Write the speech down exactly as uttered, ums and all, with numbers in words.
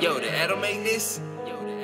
Yo, did Adam make this? Yo, did